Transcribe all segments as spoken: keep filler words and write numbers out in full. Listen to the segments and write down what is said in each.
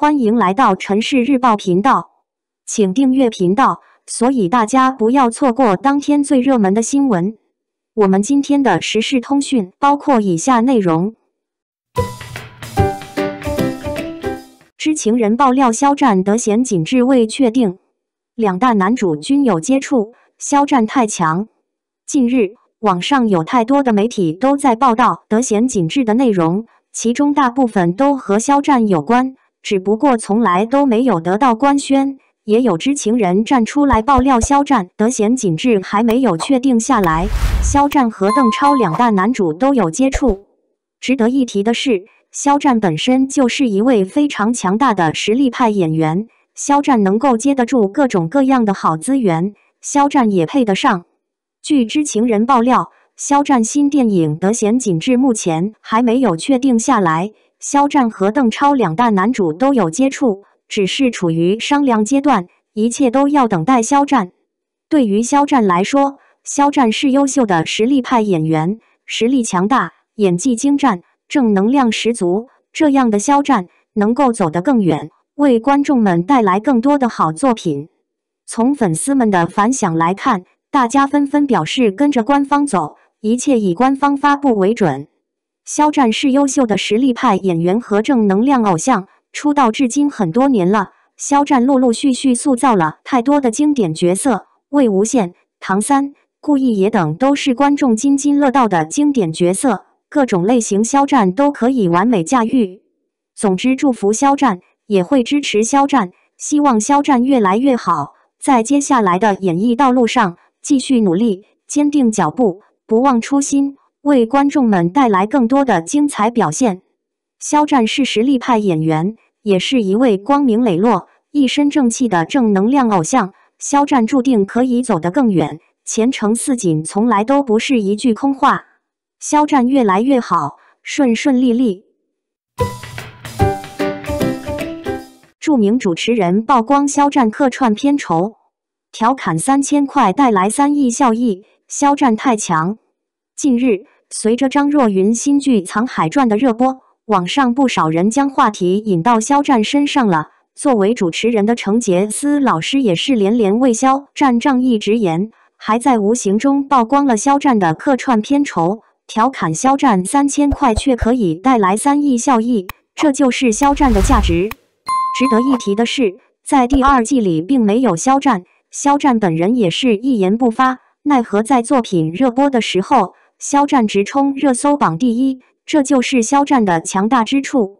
欢迎来到城市日报频道，请订阅频道，所以大家不要错过当天最热门的新闻。我们今天的时事通讯包括以下内容：知情人爆料肖战得闲紧致未确定，两大男主均有接触，肖战太强。近日，网上有太多的媒体都在报道得闲紧致的内容，其中大部分都和肖战有关，只不过从来都没有得到官宣。也有知情人站出来爆料，肖战得闲紧致还没有确定下来，肖战和邓超两大男主都有接触。值得一提的是，肖战本身就是一位非常强大的实力派演员，肖战能够接得住各种各样的好资源，肖战也配得上。据知情人爆料，肖战新电影《得闲紧致》目前还没有确定下来，肖战和邓超两大男主都有接触，只是处于商量阶段，一切都要等待肖战。对于肖战来说，肖战是优秀的实力派演员，实力强大，演技精湛，正能量十足，这样的肖战能够走得更远，为观众们带来更多的好作品。从粉丝们的反响来看，大家纷纷表示跟着官方走，一切以官方发布为准。肖战是优秀的实力派演员和正能量偶像，出道至今很多年了，肖战陆陆续续塑造了太多的经典角色，魏无羡、唐三、顾一野等都是观众津津乐道的经典角色，各种类型肖战都可以完美驾驭。总之，祝福肖战，也会支持肖战，希望肖战越来越好，在接下来的演艺道路上继续努力，坚定脚步，不忘初心，为观众们带来更多的精彩表现。肖战是实力派演员，也是一位光明磊落、一身正气的正能量偶像。肖战注定可以走得更远，前程似锦从来都不是一句空话。肖战越来越好，顺顺利利。著名主持人曝光肖战客串片酬，调侃三千块带来三亿效益，肖战太强。近日，随着张若昀新剧《藏海传》的热播，网上不少人将话题引到肖战身上了。作为主持人的程杰思老师也是连连为肖战仗义直言，还在无形中曝光了肖战的客串片酬，调侃肖战三千块却可以带来三亿效益，这就是肖战的价值。值得一提的是，在第二季里并没有肖战，肖战本人也是一言不发，奈何在作品热播的时候，肖战直冲热搜榜第一，这就是肖战的强大之处。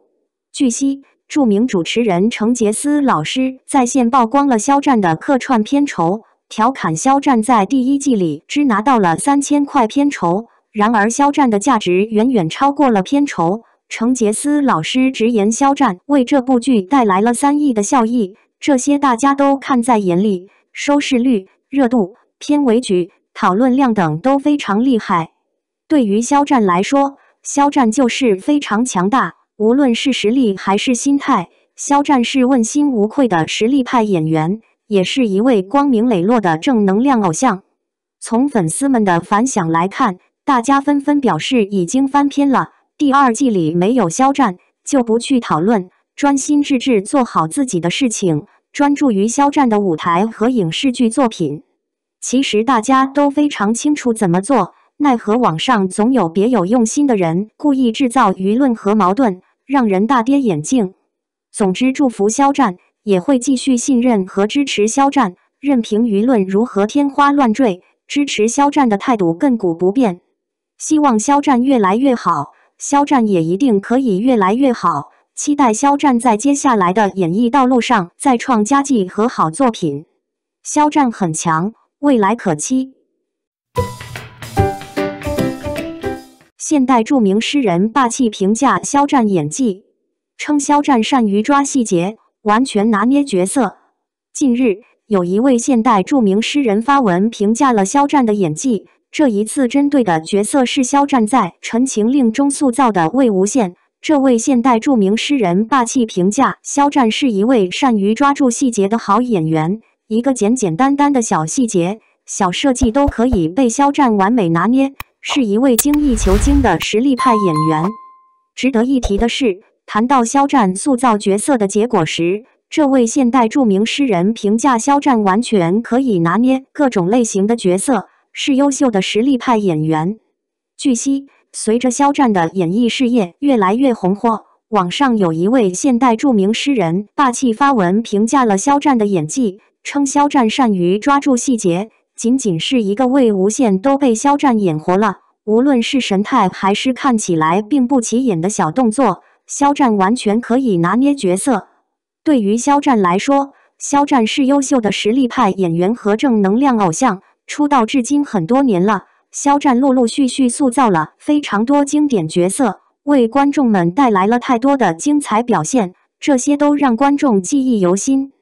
据悉，著名主持人程杰思老师在线曝光了肖战的客串片酬，调侃肖战在第一季里只拿到了三千块片酬，然而肖战的价值远远超过了片酬。程杰思老师直言，肖战为这部剧带来了三亿的效益，这些大家都看在眼里，收视率、热度、片尾曲、讨论量等都非常厉害。对于肖战来说，肖战就是非常强大，无论是实力还是心态，肖战是问心无愧的实力派演员，也是一位光明磊落的正能量偶像。从粉丝们的反响来看，大家纷纷表示已经翻篇了，第二季里没有肖战，就不去讨论，专心致志做好自己的事情，专注于肖战的舞台和影视剧作品。其实大家都非常清楚怎么做，奈何网上总有别有用心的人故意制造舆论和矛盾，让人大跌眼镜。总之，祝福肖战，也会继续信任和支持肖战，任凭舆论如何天花乱坠，支持肖战的态度亘古不变。希望肖战越来越好，肖战也一定可以越来越好，期待肖战在接下来的演艺道路上再创佳绩和好作品。肖战很强，未来可期。现代著名诗人霸气评价肖战演技，称肖战善于抓细节，完全拿捏角色。近日，有一位现代著名诗人发文评价了肖战的演技，这一次针对的角色是肖战在《陈情令》中塑造的魏无羡。这位现代著名诗人霸气评价肖战是一位善于抓住细节的好演员，一个简简单单的小细节、小设计都可以被肖战完美拿捏，是一位精益求精的实力派演员。值得一提的是，谈到肖战塑造角色的结果时，这位现代著名诗人评价肖战完全可以拿捏各种类型的角色，是优秀的实力派演员。据悉，随着肖战的演艺事业越来越红火，网上有一位现代著名诗人霸气发文评价了肖战的演技，称肖战善于抓住细节，仅仅是一个魏无羡都被肖战演活了。 无论是神态还是看起来并不起眼的小动作，肖战完全可以拿捏角色。对于肖战来说，肖战是优秀的实力派演员和正能量偶像。出道至今很多年了，肖战陆陆续续塑造了非常多经典角色，为观众们带来了太多的精彩表现，这些都让观众记忆犹新。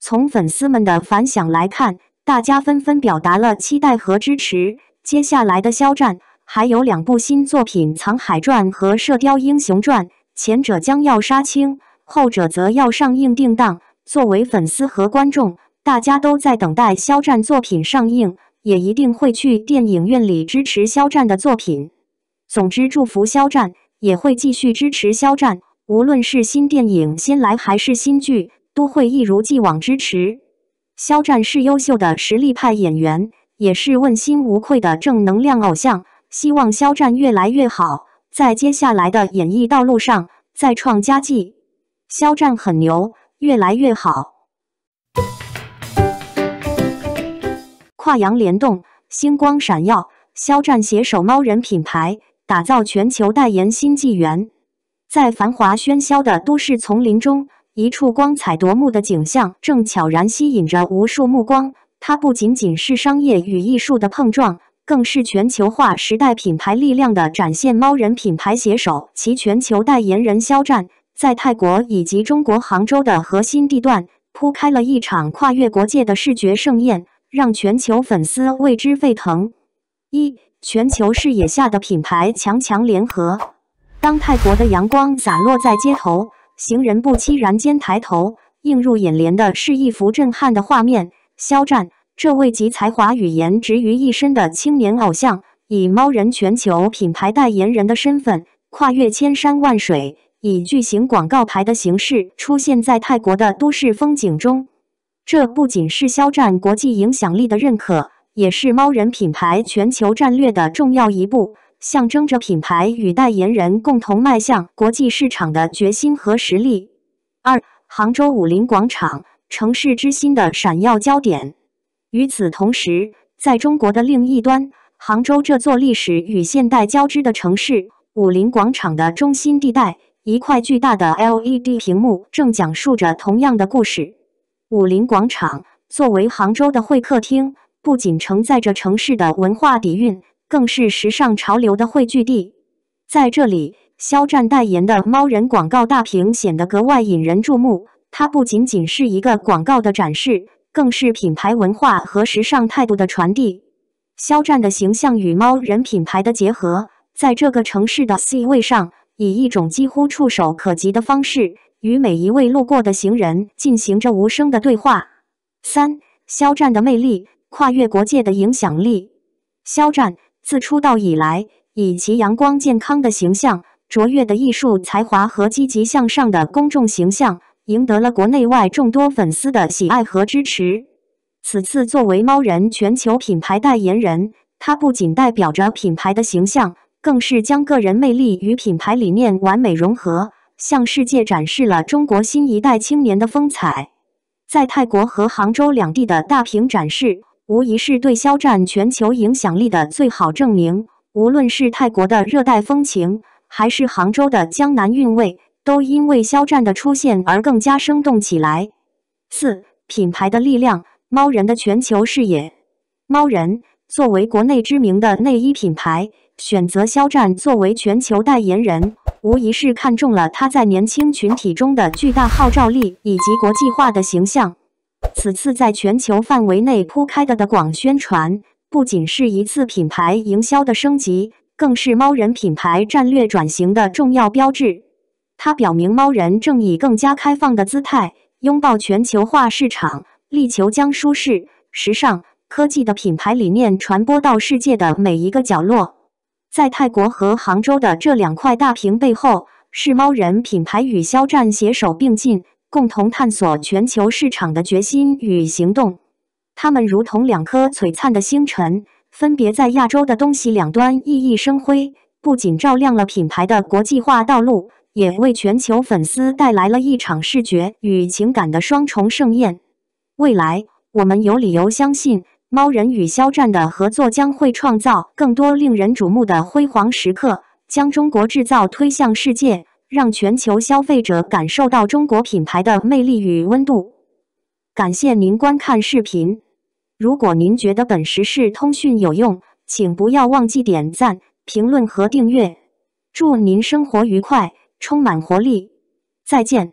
从粉丝们的反响来看，大家纷纷表达了期待和支持。接下来的肖战 还有两部新作品《藏海传》和《射雕英雄传》，前者将要杀青，后者则要上映定档。作为粉丝和观众，大家都在等待肖战作品上映，也一定会去电影院里支持肖战的作品。总之，祝福肖战，也会继续支持肖战。无论是新电影先来还是新剧，都会一如既往支持。肖战是优秀的实力派演员，也是问心无愧的正能量偶像。 希望肖战越来越好，在接下来的演艺道路上再创佳绩。肖战很牛，越来越好。跨洋联动，星光闪耀。肖战携手猫人品牌，打造全球代言新纪元。在繁华喧嚣的都市丛林中，一处光彩夺目的景象正悄然吸引着无数目光。它不仅仅是商业与艺术的碰撞， 更是全球化时代品牌力量的展现。猫人品牌携手其全球代言人肖战，在泰国以及中国杭州的核心地段铺开了一场跨越国界的视觉盛宴，让全球粉丝为之沸腾。一、全球视野下的品牌强强联合。当泰国的阳光洒落在街头，行人不期然间抬头，映入眼帘的是一幅震撼的画面。肖战 这位集才华与颜值于一身的青年偶像，以猫人全球品牌代言人的身份，跨越千山万水，以巨型广告牌的形式出现在泰国的都市风景中。这不仅是肖战国际影响力的认可，也是猫人品牌全球战略的重要一步，象征着品牌与代言人共同迈向国际市场的决心和实力。二、杭州武林广场，城市之心的闪耀焦点。 与此同时，在中国的另一端，杭州这座历史与现代交织的城市，武林广场的中心地带，一块巨大的 L E D 屏幕正讲述着同样的故事。武林广场作为杭州的会客厅，不仅承载着城市的文化底蕴，更是时尚潮流的汇聚地。在这里，肖战代言的猫人广告大屏显得格外引人注目。它不仅仅是一个广告的展示， 更是品牌文化和时尚态度的传递。肖战的形象与猫人品牌的结合，在这个城市的 C 位上，以一种几乎触手可及的方式，与每一位路过的行人进行着无声的对话。三、肖战的魅力，跨越国界的影响力。肖战自出道以来，以其阳光健康的形象、卓越的艺术才华和积极向上的公众形象， 赢得了国内外众多粉丝的喜爱和支持。此次作为猫人全球品牌代言人，他不仅代表着品牌的形象，更是将个人魅力与品牌理念完美融合，向世界展示了中国新一代青年的风采。在泰国和杭州两地的大屏展示，无疑是对肖战全球影响力的最好证明。无论是泰国的热带风情，还是杭州的江南韵味， 都因为肖战的出现而更加生动起来。四、品牌的力量，猫人的全球视野。猫人作为国内知名的内衣品牌，选择肖战作为全球代言人，无疑是看中了他在年轻群体中的巨大号召力以及国际化的形象。此次在全球范围内铺开的的广宣传，不仅是一次品牌营销的升级，更是猫人品牌战略转型的重要标志。 它表明，猫人正以更加开放的姿态拥抱全球化市场，力求将舒适、时尚、科技的品牌理念传播到世界的每一个角落。在泰国和杭州的这两块大屏背后，是猫人品牌与肖战携手并进，共同探索全球市场的决心与行动。他们如同两颗璀璨的星辰，分别在亚洲的东西两端熠熠生辉，不仅照亮了品牌的国际化道路，也为全球粉丝带来了一场视觉与情感的双重盛宴。未来，我们有理由相信，猫人与肖战的合作将会创造更多令人瞩目的辉煌时刻，将中国制造推向世界，让全球消费者感受到中国品牌的魅力与温度。感谢您观看视频。如果您觉得本时事通讯有用，请不要忘记点赞、评论和订阅。祝您生活愉快，充满活力。再见。